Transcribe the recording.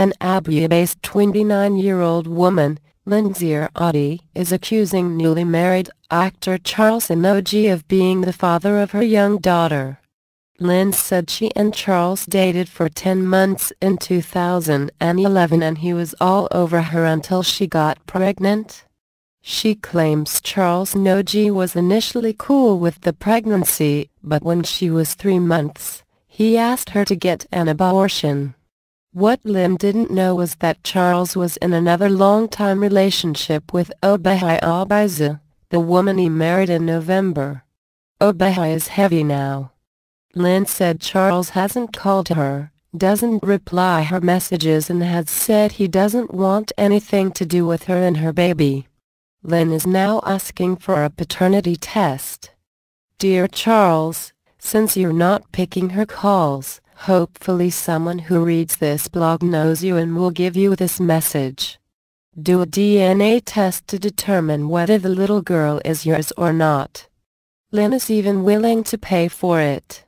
an Abia-based 29-year-old woman, Lynn Nguseer Adi, is accusing newly married actor Charles Inojie of being the father of her young daughter. Lynn said she and Charles dated for 10 months in 2011 and he was all over her until she got pregnant. She claims Charles Inojie was initially cool with the pregnancy, but when she was 3 months, he asked her to get an abortion. What Lynn didn't know was that Charles was in another long-time relationship with Obehi Obhiseh, the woman he married in November. Obehi is heavy now. Lynn said Charles hasn't called her, doesn't reply her messages and has said he doesn't want anything to do with her and her baby. Lynn is now asking for a paternity test. Dear Charles, since you're not picking her calls, hopefully someone who reads this blog knows you and will give you this message. Do a DNA test to determine whether the little girl is yours or not. Lynn is even willing to pay for it.